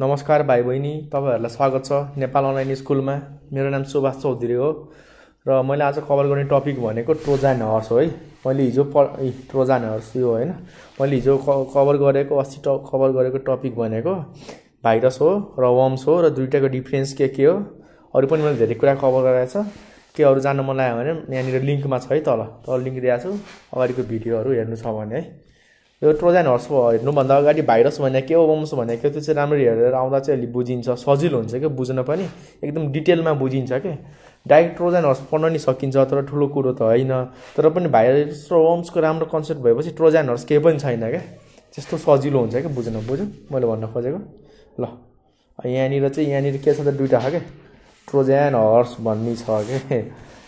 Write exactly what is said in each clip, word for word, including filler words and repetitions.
नमस्कार भाइ बहिनी, तपाईहरुलाई स्वागत छ नेपाल अनलाइन स्कुलमा। मेरो नाम सुभाष चौधरी हो र मैले आज कभर गर्ने टपिक भनेको ट्रोजन हर्स हो है। मैले हिजो ट्रोजन हर्स यो हैन, मैले हिजो कभर गरेको अस्ति कभर गरेको टपिक भनेको भाइरस हो र वर्म्स हो र दुईटाको डिफरेन्स के के हो। अरु पनि मैले धेरै कुरा कभर गरेको छ, के अरु जान्न मन लाग्यो भने यहाँ लिंकमा छ है, तल तल लिंक दिएको छु, अगाडिको भिडियोहरु हेर्नु छ भने है। यो ट्रोजन हर्स हेर्नुभन्दा अगाडि भाइरस भनेको के हो, वर्म्स भनेको त्यो चाहिँ राम्ररी हेरेर आउँदा चाहिँ अलि बुझिन्छ, सजिलो हुन्छ के बुझ्न पनि, एकदम डिटेलमा बुझिन्छ के। डाइरेक्ट ट्रोजन हर्स पढ्न नि सकिन्छ, तर ठुलो कुरो त होइन। तर पनि भाइरस र वर्म्सको राम्रो कन्सेप्ट भएपछि ट्रोजन हर्स केही पनि छैन क्या, त्यस्तो सजिलो हुन्छ क्या बुझ्न। बुझ्यो मैले भन्न खोजेको? ल यहाँनिर चाहिँ यहाँनिर के छ त, दुईवटा छ क्या, ट्रोजन हर्स भन्ने छ क्या।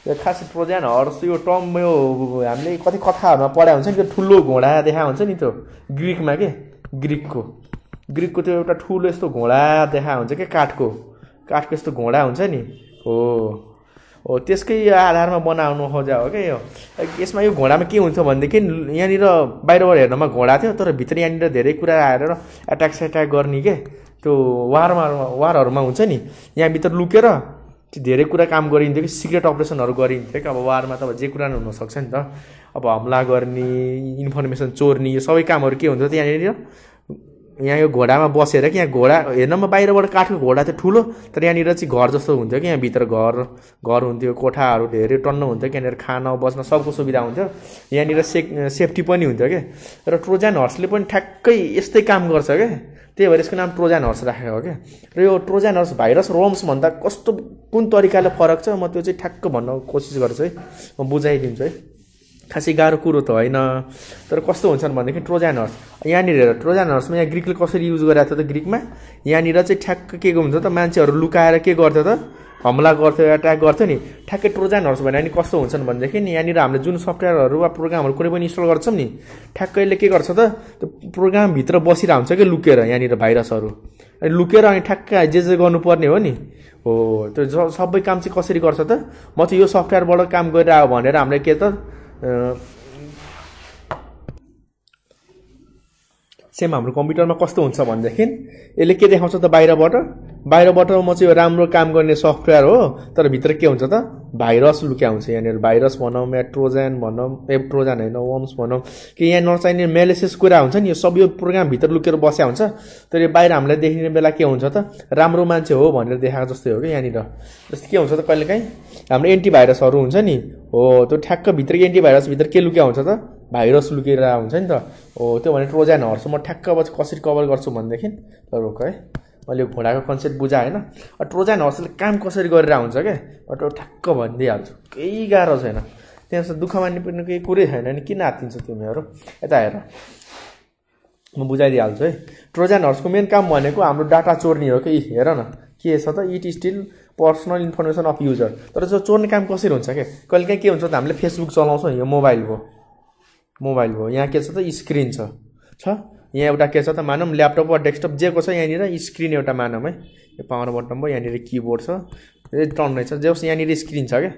खास ट्रोजन हर्स यो टर्म यो हामीले कति कथाहरूमा पढाइ हुन्छ नि, त्यो ठुलो घोडा देखा हुन्छ नि, त्यो ग्रिकमा के ग्रिकको ग्रिकको त्यो एउटा ठुलो यस्तो घोडा देखा हुन्छ कि, काठको काठको यस्तो घोडा हुन्छ नि, हो हो त्यसकै आधारमा बनाउनु खोजा हो क्या यो। यसमा यो घोडामा के हुन्छ भनेदेखि यहाँनिर बाहिरबाट हेर्नमा घोडा थियो, तर भित्र यहाँनिर धेरै कुरा आएर एट्याक स्याट्याक गर्ने के, त्यो वारमा वारहरूमा हुन्छ नि, यहाँभित्र लुकेर धेरै कुरा काम गरिन्थ्यो कि, सिक्रेट अपरेसनहरू गरिन्थ्यो कि। अब वारमा त अब जे कुरा हुनसक्छ नि त, अब हमला गर्ने, इन्फर्मेसन चोर्ने, यो सबै कामहरू के हुन्थ्यो त्यहाँनिर। यहाँ यो घोडामा बसेर कि, यहाँ घोडा हेर्नमा बाहिरबाट काठको घोडा थियो ठुलो, तर यहाँनिर चाहिँ घर जस्तो हुन्थ्यो कि, यहाँभित्र घर घर हुन्थ्यो, कोठाहरू धेरै टन्न हुन्थ्यो कि, यहाँनिर खान बस्न सबको सुविधा हुन्थ्यो, यहाँनिर सेक सेफ्टी पनि हुन्थ्यो क्या। र ट्रोजन हर्सले पनि ठ्याक्कै यस्तै काम गर्छ क्या, त्यही भएर यसको नाम ट्रोजन हर्स राखेको हो क्या। र यो ट्रोजन हर्स भाइरस रोम्सभन्दा कस्तो कुन तरिकाले फरक छ, म त्यो चाहिँ ठ्याक्क भन्न कोसिस गर्छु है, म बुझाइदिन्छु है। खासै गाह्रो कुरो त होइन, तर कस्तो हुन्छन् भनेदेखि ट्रोजन हर्स यहाँनिर हेर, ट्रोजन हर्समा यहाँ ग्रिकले कसरी युज गरेको थियो त, ग्रिकमा यहाँनिर चाहिँ ठ्याक्क के हुन्थ्यो त, मान्छेहरू लुकाएर के गर्थ्यो त, हमला गर्थ्यो, एट्याक गर्थ्यो नि, ठ्याक्कै ट्रोजन हर्स भने नि कस्तो हुन्छन् भनेदेखि यहाँनिर हामीले जुन सफ्टवेयरहरू वा प्रोग्रामहरू कुनै पनि इन्स्टल गर्छौँ नि, ठ्याक्कैले के गर्छ त, त्यो प्रोग्रामभित्र बसिरहेको हुन्छ कि लुकेर, यहाँनिर भाइरसहरू अनि लुकेर अनि ठ्याक्कै जे जे गर्नुपर्ने हो नि, हो त्यो सबै काम चाहिँ कसरी गर्छ त, म चाहिँ यो सफ्टवेयरबाट काम गरिरहेको भनेर हामीले के त सेम हाम्रो कम्प्युटरमा कस्तो हुन्छ भनेदेखि यसले के देखाउँछ त, बाहिरबाट बाहिरबाट म चाहिँ यो राम्रो काम गर्ने सफ्टवेयर हो, तर भित्र के हुन्छ त, भाइरस लुक्या हुन्छ। यहाँनिर भाइरस भनौँ या ट्रोजन भनौँ, ए ट्रोजन होइन वर्म्स भनौँ, कि यहाँ नचाहिने मेलेसियस कुरा हुन्छ नि, यो सब यो प्रोग्रामभित्र लुकेर बस्या हुन्छ, तर यो बाहिर हामीलाई देखिने बेला के हुन्छ त, राम्रो मान्छे हो भनेर देखाएको जस्तै हो कि। यहाँनिर जस्तो के हुन्छ त, कहिलेकाहीँ हाम्रो एन्टिभाइरसहरू हुन्छ नि, हो त्यो ठ्याक्क भित्रको एन्टिभाइरसभित्र के लुक्या हुन्छ त, भाइरस लुकेर हुन्छ नि त, हो त्यो भने ट्रोजन हर्स। म ठ्याक्क अब कसरी कभर गर्छु भनेदेखि रोक है, मैले घोडाको कन्सेप्ट बुझाएँ होइन। ट्रोजन हर्सले काम कसरी गरेर हुन्छ क्या, अटो ठ्याक्क भनिदिइहाल्छु, केही गाह्रो छैन, त्यहाँ दुःख मान्ने पनि केही कुरै छैन नि, किन आत्तिन्छ तिमीहरू। यता हेर म बुझाइदिइहाल्छु है, ट्रोजन हर्सको मेन काम भनेको हाम्रो डाटा चोर्ने हो कि। हेर न के छ त, it still personal information of user, तर जो चोर्ने काम कसरी हुन्छ क्या, कहिलेकाहीँ के हुन्छ त, हामीले फेसबुक चलाउँछौँ, यो मोबाइलको मोबाइलको यहाँ के छ त, स्क्रिन छ छ यहाँ एउटा के छ त, मानौँ ल्यापटप वा डेस्कटप जेको छ, यहाँनिर स्क्रिन एउटा मानौँ है, यो पावर बटन भयो, यहाँनिर किबोर्ड छ, टर्न रहेछ, जे होस् यहाँनिर स्क्रिन छ क्या।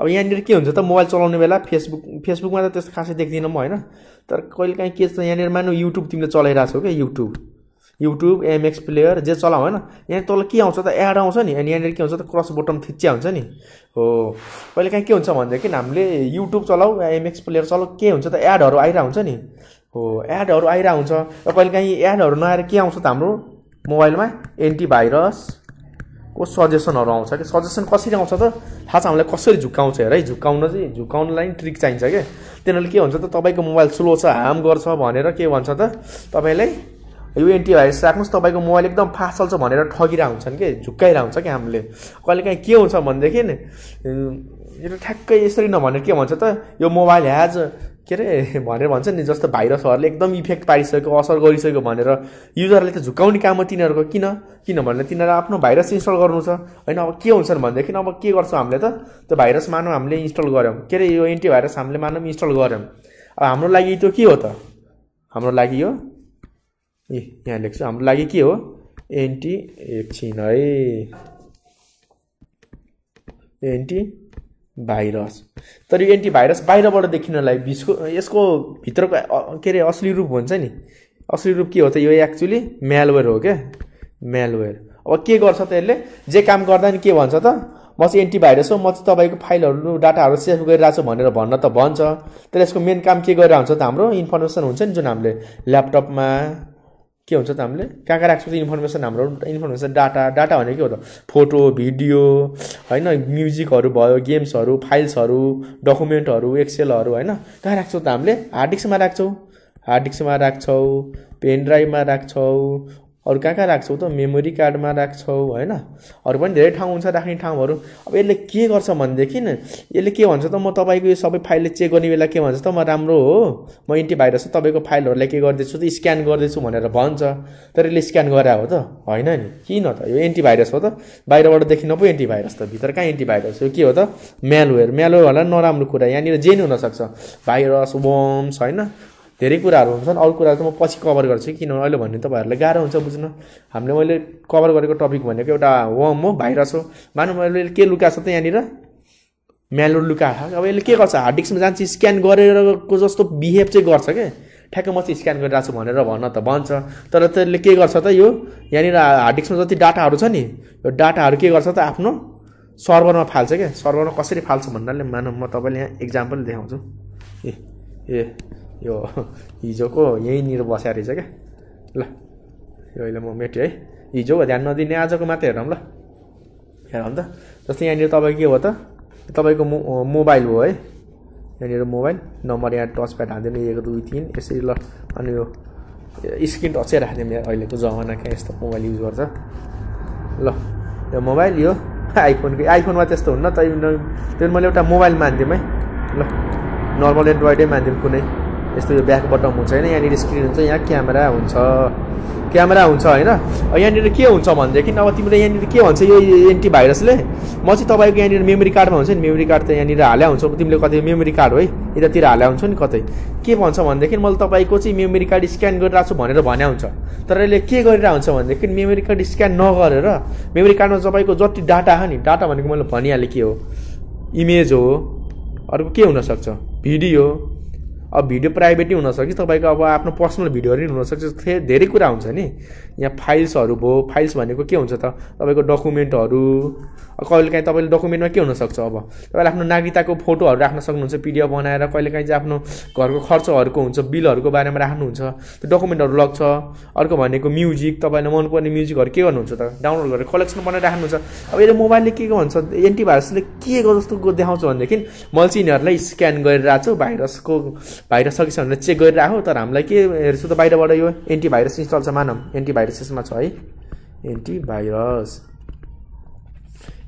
अब यहाँनिर के हुन्छ त, मोबाइल चलाउने बेला फेसबुक फेसबुकमा त त्यस्तो खासै देख्दिनँ म होइन, तर कहिलेकाहीँ के छ यहाँनिर, मानौँ युट्युब तिमीले चलाइरहेको छौ क्या, युट्युब युट्युब एमएक्स प्लेयर जे चलाऊ होइन, यहाँ तल के आउँछ त, एड आउँछ नि, अनि यहाँनिर के हुन्छ त, क्रस बटन थिच्च्या हुन्छ नि, हो कहिलेकाहीँ के हुन्छ भनेदेखि हामीले युट्युब चलाऊ एमएक्स प्लेयर चलाऊ, के हुन्छ त, एडहरू आइरहेको हुन्छ नि, हो एडहरू आइरहेको हुन्छ। र कहिलेकाहीँ एडहरू नआएर के आउँछ त, हाम्रो मोबाइलमा एन्टिभाइरसको सजेसनहरू आउँछ कि। सजेसन कसरी आउँछ त, थाहा छ हामीलाई कसरी झुक्काउँछ, हेर है, झुक्काउन चाहिँ झुक्काउनलाई ट्रिक चाहिन्छ क्या। तिनीहरूले के हुन्छ त, तपाईँको मोबाइल स्लो छ, हार्म गर्छ भनेर के भन्छ त, तपाईँलाई यो एन्टिभाइरस राख्नुहोस्, तपाईँको मोबाइल एकदम फास्ट चल्छ भनेर ठगिरहेको हुन्छन् कि, झुक्काइरहेको हुन्छ कि हामीले। कहिलेकाहीँ के हुन्छ भनेदेखि यो ठ्याक्कै यसरी नभनेर के भन्छ त, यो मोबाइल ह्याज के अरे भनेर भन्छ नि, जस्तो भाइरसहरूले एकदम इफेक्ट पारिसक्यो, असर गरिसक्यो भनेर युजरले त झुकाउने काम हो तिनीहरूको। किन किनभने तिनीहरू आफ्नो भाइरस इन्स्टल गर्नु छ होइन। अब के हुन्छन् भनेदेखि अब के गर्छौँ हामीले त, त्यो भाइरस मानौँ हामीले इन्स्टल गऱ्यौँ, के अरे यो एन्टिभाइरस हामीले मानौँ इन्स्टल गऱ्यौँ, अब हाम्रो लागि त्यो के हो त, हाम्रो लागि यो ए यहाँ लेख्छु, हाम्रो लागि के हो एन्टी एकछिन है, एन्टी भाइरस। तर यो एन्टिभाइरस बाहिरबाट देखिनलाई बिचको यसको भित्रको के अरे असली रूप हुन्छ नि, असली रूप के हो त, यो एक्चुअली म्यालवेयर हो क्या, मेलवेयर अब के गर्छ त यसले जे काम गर्दैन के भन्छ त म चाहिँ एन्टिभाइरस हो म चाहिँ तपाईको फाइलहरु डाटाहरु सेभ गरिराछु भनेर भन्न त भन्छ तर यसको मेन काम के गरेर हुन्छ त हाम्रो इन्फर्मेसन हुन्छ नि जुन हामीले ल्यापटपमा के हुन्छ त हामीले कहाँ कहाँ राख्छौ त इन्फर्मेसन हाम्रो इन्फर्मेसन डाटा डाटा भनेको के हो त फोटो भिडियो हैन म्युजिकहरु भयो गेम्सहरु फाइल्सहरु डकुमेन्टहरु एक्सेलहरु हैन कहाँ राख्छौ त हामीले हार्ड डिस्कमा राख्छौ हार्ड डिस्कमा राख्छौ पेन ड्राइभमा राख्छौ अरु कहाँ कहाँ राख्छौ त मेमोरी कार्डमा राख्छौ हैन अरु पनि धेरै ठाउँ हुन्छ राख्ने ठाउँहरु अब यसले के गर्छ भने देखिन यसले के भन्छ त म तपाईको यो सबै फाइलले चेक गर्ने बेला के भन्छ त म राम्रो हो म एन्टिभाइरस हो तपाईको फाइलहरुलाई के गर्दैछु त स्क्यान गर्दैछु भनेर भन्छ तर यसले स्क्यान गरे हो त हैन नि किन त यो एन्टिभाइरस हो त बाहिरबाट देखिन पो एन्टिभाइरस त भित्र कहाँ एन्टिभाइरस हो के हो त म्यालवेयर म्यालवेयर होला नराम्रो कुरा यहाँ नि जेन हुन सक्छ भाइरस वर्म्स हैन धेरै कुराहरु हुन्छन् अरु कुरा त म पछि कभर गर्छु किनभने अहिले भन्ने तपाईहरुलाई गाह्रो हुन्छ बुझ्न हामीले मैले कभर गरेको टपिक भनेको एउटा वर्म हो भाइरस हो मानौ मैले के लुकाछ त यहाँ नि म्यालवेयर लुकाछ अब यसले के गर्छ हार्ड डिस्कमा जान्छ स्क्यान गरेरको जस्तो बिहेभ चाहिँ गर्छ के ठ्याक्क म चाहिँ स्क्यान गरिराछु भनेर भन्न त भन्छ तर त्यसले के गर्छ त यो यहाँ नि हार्ड डिस्कमा जति डाटाहरु छ नि यो डाटाहरु के गर्छ त आफ्नो सर्भरमा फाल्छ के सर्भरमा कसरी फाल्छ भन्नाले मानौ म तपाईलाई यहाँ एक्जाम्पल देखाउँछु ए ए यो हिजो को यही निर बस्या रहेछ के ल यो अहिले म मेटे है हिजोको ध्यान नदिने आजको मात्र हेरौँ ल हेरौँ त जस्तै यहाँ नि तपाईको के हो त तपाईको मोबाइल हो है यहाँ नि मोबाइल नम्बर यहाँ टच प्याड हाल्दिनु एक दुई तीन यसरी ल अनि यो स्क्रिन टचै राख्दिनु यहाँ अहिलेको जमाना के यस्तो मोबाइल युज गर्छ ल यो मोबाइल यो आइफोनको आइफोनमा त्यस्तो हुन्न त त्यो मैले एउटा मोबाइल मान्दिम है ल नर्मल एन्ड्रोइडै मान्दिम कुनै यस्तो यो ब्याक बटन हुन्छ हैन यहाँ नि स्क्रिन हुन्छ यहाँ क्यामेरा हुन्छ क्यामेरा हुन्छ हैन यहाँ नि के हुन्छ भनेदेखि अब तिम्रो यहाँ नि के भन्छ यो एन्टिभाइरसले म चाहिँ तपाईको यहाँ नि मेमोरी कार्डमा हुन्छ नि मेमोरी कार्ड त यहाँ नि हाले हुन्छ तिमीले कतै मेमोरी कार्ड हो यतातिर हाले हुन्छ नि कतै के भन्छ भनेदेखि मैले तपाईको चाहिँ मेमोरी कार्ड स्क्यान गरिराछु भनेर भन्या हुन्छ तर यसले के गरिरा हुन्छ भनेदेखि मेमोरी कार्ड स्क्यान नगरेर मेमोरी कार्डमा तपाईको जति डाटा हो नि डाटा भनेको मैले भनिहाले के हो इमेज हो अरु के हुन सक्छ भिडियो अब भिडियो प्राइभेट नै हुन सक्छ तपाईको अब आफ्नो पर्सनल भिडियोहरु हुन सक्छ धेरै कुरा हुन्छ नि यहाँ फाइल्सहरु भो फाइल्स भनेको के हुन्छ त तपाईको डकुमेन्टहरु कहिलेकाहीँ तपाईले डकुमेन्टमा के हुन सक्छ अब तपाईले आफ्नो नागरिकताको फोटोहरु राख्न सक्नुहुन्छ पीडीएफ बनाएर कहिलेकाहीँ चाहिँ आफ्नो घरको खर्चहरुको हुन्छ बिलहरुको बारेमा राख्नुहुन्छ त्यो डकुमेन्टहरु लग्छ अर्को भनेको म्युजिक तपाईले मनपर्ने म्युजिकहरु के गर्नुहुन्छ त डाउनलोड गरेर कलेक्सन बनाएर राख्नुहुन्छ अब यो मोबाइलले के भन्छ एन्टिभाइरसले के जस्तो देखाउँछ भनेदेखि मैले चाहिँ यिनीहरुलाई स्क्यान गरिराछु भाइरसको बाहिर सकिसक्यो चेक गरिराखौ तर हामीलाई के हेर्छु त बाहिरबाट यो एन्टिभाइरस इन्स्टल छ मानम एन्टिभाइरस यसमा छ है एन्टिभाइरस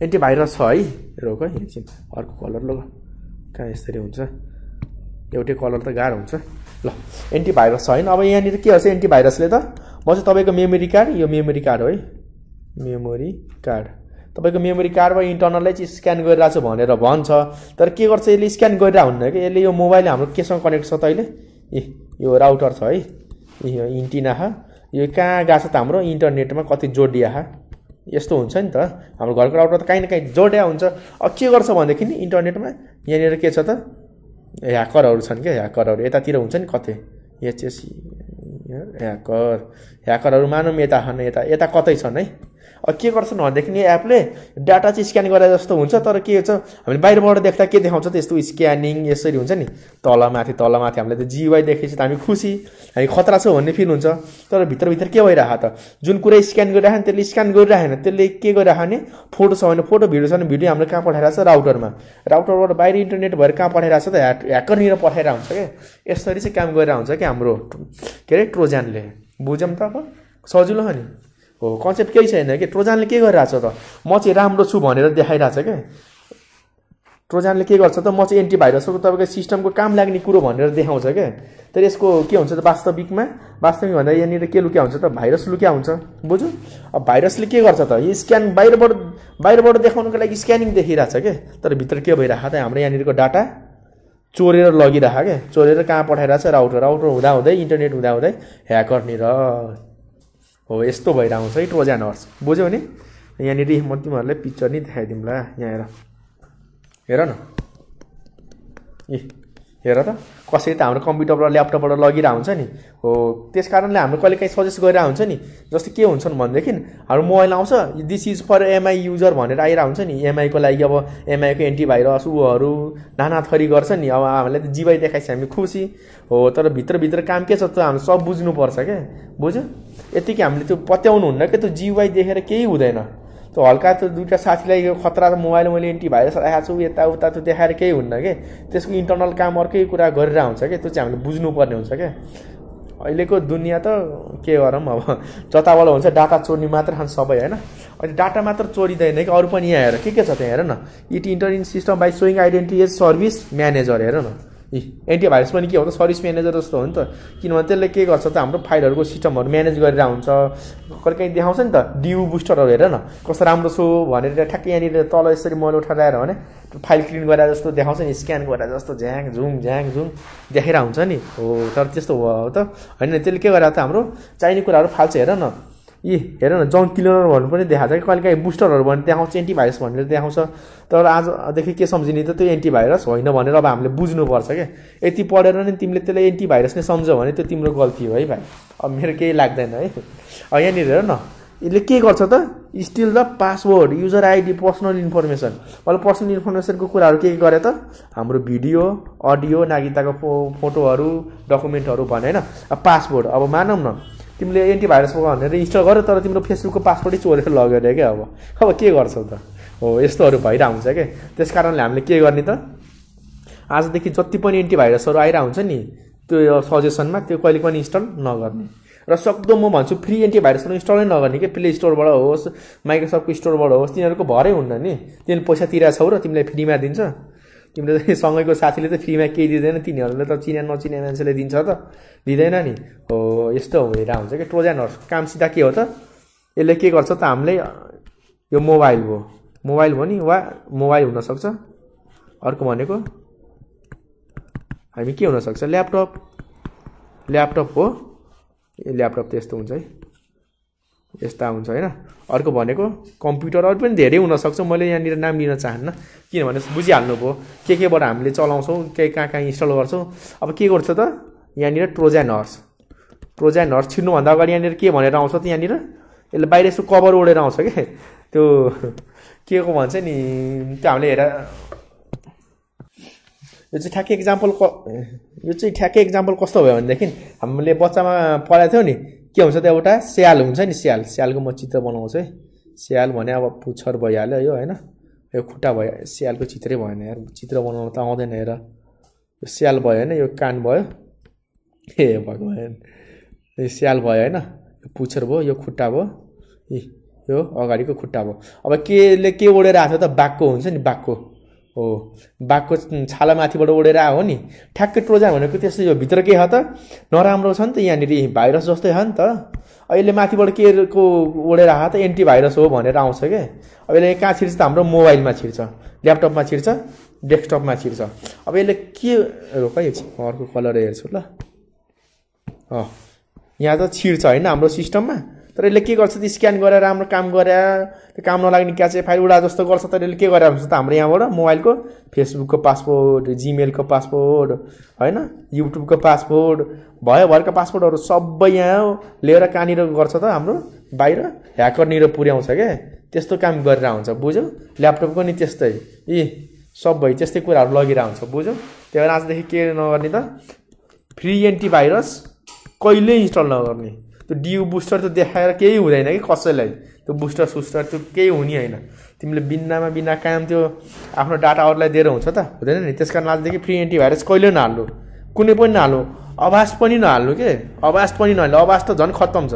एन्टिभाइरस छ है रोक है एकछिन अर्को कलर लग कहाँ यसरी हुन्छ एउटै कलर त गाह्रो हुन्छ ल एन्टिभाइरस छ हैन अब यहाँ नि के हुन्छ एन्टिभाइरसले त म चाहिँ तपाईको मेमोरी कार्ड यो मेमोरी कार्ड हो है मेमोरी कार्ड तपाईको मेमोरी कार्ड वा इन्टर्नललाई चाहिँ स्क्यान गरिराछु भनेर भन्छ तर के गर्छ यसले स्क्यान गरिरा हुन्न के यसले यो मोबाइल हाम्रो केसँग कनेक्ट छ त अहिले ए यो राउटर छ है यो एन्टिना हो यो कहाँ गएको छ त हाम्रो इन्टरनेटमा कति जोडिया हो यस्तो हुन्छ नि त हाम्रो घरको राउटर त कहीँ न कहीँ जोडिया हुन्छ अब के गर्छ भनेदेखि इन्टरनेटमा यहाँनिर के छ त ह्याकरहरू छन् के ह्याकरहरू यतातिर हुन्छ नि कतै एचएससी ह्याकर ह्याकरहरू मानौँ यता छन् यता यता कतै छन् है के गर्छ भनेदेखि यो एपले डाटा चाहिँ स्क्यान गरे जस्तो हुन्छ तर के हुन्छ हामीले बाहिरबाट देख्दा के देखाउँछ त्यस्तो स्क्यानिङ यसरी हुन्छ नि तलमाथि तलमाथि हामीले त जीवाई देखेपछि त हामी खुसी हामी खतरा छ भन्ने फिल हुन्छ तर भित्रभित्र के भइराछ त जुन कुरा स्क्यान गरिराखेन त्यसले स्क्यान गरिराखेन त्यसले के गरिराख्ने फोटो छ भने फोटो भिडियो छ भने भिडियो हामीले कहाँ पठाइराछ राउटरमा राउटरबाट बाहिर इन्टरनेट भएर कहाँ पठाइराछ त ह्याकरनिर पठाइरा हुन्छ के यसरी चाहिँ काम गरिरा हुन्छ के हाम्रो के अरे ट्रोजनले बुझ्यौँ त अब सजिलो हो नि हो कन्सेप्ट केही छैन के ट्रोजनले के गरिराछ त म चाहिँ राम्रो छु भनेर देखाइराछ के ट्रोजनले के गर्छ त म चाहिँ एन्टिभाइरसको तपाईको सिस्टमको काम लाग्ने कुरो भनेर देखाउँछ के तर यसको के हुन्छ त वास्तविकमा वास्तविक भन्दा यहाँनिर के लुक्या हुन्छ त भाइरस लुक्या हुन्छ बुझ्यौ अब भाइरसले के गर्छ त यो स्क्यान बाहिरबाट बाहिरबाट देखाउनको लागि स्क्यानिङ देखिराछ के तर भित्र के भइराछ त हाम्रो यहाँनिरको डाटा चोरेर लगिराछ के चोरेर कहाँ पठाइराछ राउटर राउटर हुँदा हुँदै इन्टरनेट हुँदा हुँदै ह्याकरनिर हो यस्तो भइरा हुन्छ है ट्रोजन हर्स बुझ्यौ नि यहाँ नि म तिमीहरुलाई पिक्चर नि देखाइदिउँला यहाँ हेर हेर न ए हेर त कसरी त हाम्रो कम्प्युटर र ल्यापटपबाट लगिरा हुन्छ नि हो। त्यसकारणले हाम्रो कहिलेकाहीँ सजेस्ट गरेर हुन्छ नि, जस्तै के हुन्छन् भनेदेखि हाम्रो मोबाइल आउँछ this is for MI user भनेर आइरा हुन्छ नि। एमआई को लागि अब एमआई को एन्टिभाइरस उहरू नाना थरी गर्छ नि। अब हामीले त जीवाई देखाइस हामी खुसी हो, तर भित्र भित्र काम के छ त हामी सब बुझ्नुपर्छ के। बुझ्यो यतिकै हामीले त्यो पत्याउनु हुन्न के, त्यो जीवाई देखेर केही हुँदैन। तो हल्का तो दुईटा साथीलाई खतरा मोबाइल मैले एन्टिभाइरस राखेको छु यता उता त्यो देखाएर केही हुन्न के। त्यसको इन्टर्नल काम अर्कै कुरा गरिरा हुन्छ के, त्यो चाहिँ हामीले बुझ्नुपर्ने हुन्छ के। अहिलेको दुनियाँ त के गरौँ अब, जताबाट हुन्छ डाटा चोर्ने मात्र खान्छ सबै हैन। अनि डाटा मात्र चोरिदैन कि अरु पनि यहाँ हेर के के छ त्यहाँ हेर न। It internet system by showing identity as service manager हेर न। इ एन्टिभाइरस पनि के हो त सर्भिस म्यानेजर जस्तो हो नि त। किनभने त्यसले के गर्छ त हाम्रो फाइलहरुको सिस्टमहरु म्यानेज गरेर आउँछ। कहिलेकाहीँ देखाउँछ नि त ड्यु बुस्टरहरु हेर न कस्तो राम्रो छ भनेर ठ्याक्कै यहाँनिर तल यसरी मैले उठाएर भने फाइल क्लिन गरेर जस्तो देखाउँछ नि, स्क्यान गरेर जस्तो झ्याङ झुङ झ्याङ झुङ देखेर हुन्छ नि हो। तर त्यस्तो हो त हैन, त्यसले के गरेर त हाम्रो चाहिने कुराहरु फाल्छ हेर न। यी हेर न जङ्क क्लिनर भन्नु पनि देखाएको छ, कहिलेकाहीँ बुस्टरहरू भन्ने देखाउँछ एन्टिभाइरस भनेर देखाउँछ। तर आजदेखि के सम्झिने त त्यो एन्टिभाइरस होइन भनेर अब हामीले बुझ्नुपर्छ क्या। यति पढेर नै तिमीले त्यसलाई एन्टिभाइरस नै सम्झौ भने त्यो तिम्रो गल्ती हो है भाइ, अब मेरो केही लाग्दैन है। यहाँनिर हेर न यसले के गर्छ त steal the password user ID personal information. मैले पर्सनल इन्फर्मेसनको कुराहरू के गरे त हाम्रो भिडियो अडियो नागरिकताको फोटोहरू डकुमेन्टहरू भने हैन। अब पासवर्ड अब मानौँ न तिमीले एन्टिभाइरस भनेर इन्स्टल गर्यो तर तिम्रो फेसबुकको पासवर्डै चोरेर लग्यो अरे क्या। अब अब के गर्छौ त हो, यस्तोहरू भइरहेको हुन्छ क्या। त्यसकारणले हामीले के गर्ने त आजदेखि जति पनि एन्टिभाइरसहरू आइरहेको हुन्छ नि त्यो सजेसनमा त्यो कहिले पनि इन्स्टल नगर्ने। र सक्दो म भन्छु फ्री एन्टिभाइरसहरू इन्स्टलै नगर्ने कि। प्ले स्टोरबाट होस् माइक्रोसफ्टको स्टोरबाट होस् तिनीहरूको भरै हुन्न नि। तिनीहरूले पैसा तिरेको छौ र तिमीलाई फ्रीमा दिन्छ। तिम्रो सँगैको साथीले त फ्रीमा केही दिँदैन, तिनीहरूले त चिने नचिने मान्छेले दिन्छ त दिँदैन नि हो। यस्तो भइरहेको हुन्छ कि ट्रोजनहरूको काम सिधा के हो त यसले के गर्छ त हामीले यो मोबाइल हो मोबाइल भनी वा मोबाइल हुनसक्छ, अर्को भनेको हामी के हुनसक्छ ल्यापटप ल्यापटप हो। ल्यापटप त यस्तो हुन्छ है, यस्ता हुन्छ हैन। अर्को भनेको कम्प्युटर, अरू पनि धेरै हुनसक्छ। मैले यहाँनिर नाम लिन चाहन्न किनभने बुझिहाल्नुभयो के केबाट हामीले चलाउँछौँ, के कहाँ कहाँ इन्स्टल गर्छौँ। अब के गर्छ त यहाँनिर ट्रोजन हर्स ट्रोजन हर्स छिर्नुभन्दा अगाडि यहाँनिर के भनेर आउँछ त यहाँनिर यसले बाहिर यसो कभर ओढेर आउँछ के। त्यो के को भन्छ नि त्यो हामीले हेर यो चाहिँ ठ्याक्कै एक्जाम्पल क यो चाहिँ ठ्याक्कै एक्जाम्पल कस्तो भयो भनेदेखि हामीले बच्चामा पढाएको थियौँ नि के हुन्छ त एउटा स्याल हुन्छ नि। स्याल स्यालको म चित्र बनाउँछु है। स्याल भने अब पुच्छर भइहाल्यो यो हैन, यो खुट्टा भयो स्यालको चित्रै भएन यार, चित्र बनाउन त आउँदैन हेर। यो स्याल भयो हैन, यो कान भयो ए भगवान, यो स्याल भयो हैन, यो पुच्छर भयो, यो खुट्टा भयो, यो अगाडिको खुट्टा भयो। अब केले के ओढेर आएको त बाघको हुन्छ नि, बाघको हो बाघको छाला माथिबाट ओढेर आयो नि। ठ्याक्कै ट्रोजन भनेको त्यस्तै हो। भित्र के हो त नराम्रो छ नि त, यहाँनिर भाइरस जस्तै हो नि त। अहिले माथिबाट के को ओढेर आयो त एन्टिभाइरस हो भनेर आउँछ के। अहिले कहाँ छिर्छ त हाम्रो मोबाइलमा छिर्छ, ल्यापटपमा छिर्छ, डेस्कटपमा छिर्छ। अब यसले के रोक एकछिन अर्को कलर हेर्छु ल। यहाँ त छिर्छ होइन हाम्रो सिस्टममा, तर यसले के गर्छ त स्क्यान गरेर राम्रो काम गरे त्यो काम नलाग्ने क्याचे फाइल उडा जस्तो गर्छ। तर यसले के गरेर हुन्छ त हाम्रो यहाँबाट मोबाइलको फेसबुकको पासवर्ड, जिमेलको पासवर्ड होइन, युट्युबको पासवर्ड भयो भरका पासवर्डहरू सबै यहाँ लिएर कहाँनिर गर्छ त हाम्रो बाहिर ह्याकरनिर पुर्याउँछ क्या। त्यस्तो काम गरेर हुन्छ बुझ्यो। ल्यापटपको नि त्यस्तै, यी सबै त्यस्तै कुराहरू लगेर हुन्छ बुझ्यो। त्यही भएर आजदेखि के नगर्ने त फ्री एन्टिभाइरस कहिले इन्स्टल नगर्ने। त्यो ड्यु बुस्टर त देखाएर केही हुँदैन कि कसैलाई, त्यो बुस्टर सुस्टर त्यो केही हुने होइन। तिमीले बिन्नामा बिना काम त्यो आफ्नो डाटा अरूलाई दिएर हुन्छ त हुँदैन नि। त्यस कारण आजदेखि फ्री एन्टिभाइरस कहिले नहाल्नु, कुनै पनि नहाल्नु, आवाज पनि नहाल्नु के। आवाज पनि नहाल्नु, आवाज त झन् खत्तम छ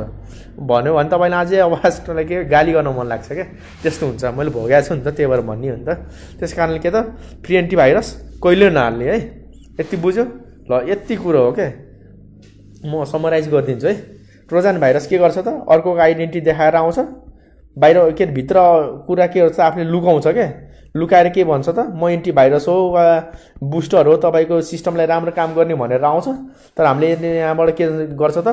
भन्यो भने तपाईँलाई अझै आवाजलाई के गाली गर्न मन लाग्छ क्या। त्यस्तो हुन्छ, मैले भोगेको छु नि त, त्यही भएर भन्ने हो नि त। त्यस कारणले के त फ्री एन्टिभाइरस कहिले नहाल्ने है। यति बुझ्यो ल, यति कुरो हो क्या। म समराइज गरिदिन्छु है। ट्रोजन भाइरस के गर्छ त अर्को आइडेन्टिटी देखाएर आउँछ बाहिर, के भित्र कुरा के गर्छ आफूले लुकाउँछ के। लुकाएर के भन्छ त म एन्टिभाइरस हो वा बुस्टर हो तपाईँको सिस्टमलाई राम्रो काम गर्ने भनेर आउँछ। तर हामीले यहाँबाट के गर्छ त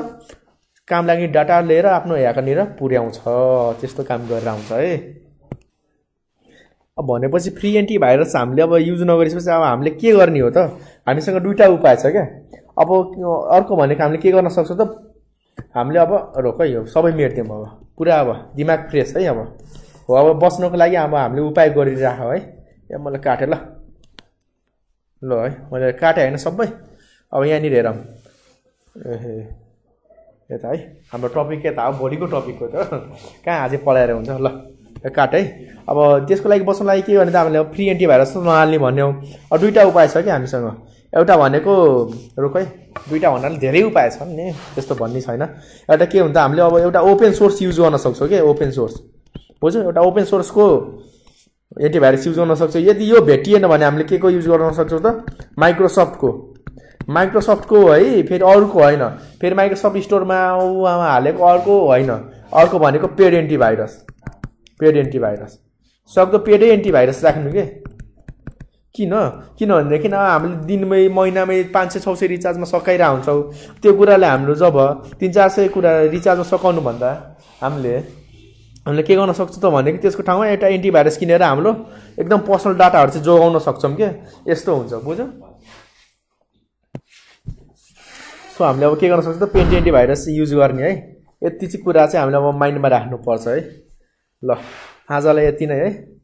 काम लाग्ने डाटा लिएर आफ्नो ह्याकरनिर पुर्याउँछ। त्यस्तो काम गरेर आउँछ है। अब भनेपछि फ्री एन्टिभाइरस हामीले अब युज नगरिसपछि अब हामीले के गर्ने हो त? हामीसँग दुईटा उपाय छ के। अब अर्को भनेको हामीले के गर्न सक्छौं त? हामीले अब रोक है सबै मेट्थ्यौं, अब पुरा अब दिमाग फ्रेस है। अब हो अब बस्नको लागि अब हामीले उपाय गरिराख है। यहाँ मलाई काटे ल ल है, मैले काटे हैन सबै। अब यहाँनिर हेरौं ए यता है हाम्रो टपिक यता हो, भोलिको टपिक हो त, कहाँ आज पढाएर हुन्छ ल काट है। अब त्यसको लागि बस्नु लागि के भने त हामीले फ्री एन्टिभाइरस नहाल्ने भन्यौ। अब दुईटा उपाय छ कि हामीसँग, एउटा भनेको रोक है, दुईटा भन्नाले धेरै उपाय छन् नि त्यस्तो भन्ने छैन। एउटा के हुन्छ हामीले अब एउटा ओपन सोर्स युज गर्न सक्छौं के, ओपन सोर्स बुझ्यौ, एउटा ओपन सोर्सको एन्टिभाइरस युज गर्न सक्छौं। यदि यो भेटिएन भने हामीले के को युज गर्न सक्छौं त? माइक्रोसफ्टको, माइक्रोसफ्टको है, फेरि अरूको होइन, फेरि माइक्रोसफ्ट स्टोरमा हालेको अर्को होइन, अर्को भनेको पेड एन्टिभाइरस। पेड एन्टिभाइरस सक्दो पेडै एन्टिभाइरस राख्नु के, किन किनभनेदेखि हामीले दिनमै महिनामै पाँच सय छ सय रिचार्जमा सकाइरहेको हुन्छौँ। त्यो कुराले हाम्रो जब तीन चार सय कुरा रिचार्जमा सकाउनु भन्दा हामीले हामीले के गर्न सक्छौँ त भनेको त्यसको ठाउँमा एउटा एन्टिभाइरस किनेर हाम्रो एकदम पर्सनल डाटाहरू चाहिँ जोगाउन सक्छौँ के। यस्तो हुन्छ बुझ्यौ। सो हामीले अब के गर्न सक्छौँ त? पेड एन्टिभाइरस युज गर्ने है। यति चाहिँ कुरा चाहिँ हामीले अब माइन्डमा राख्नुपर्छ है। ल आजलाई यति नै है।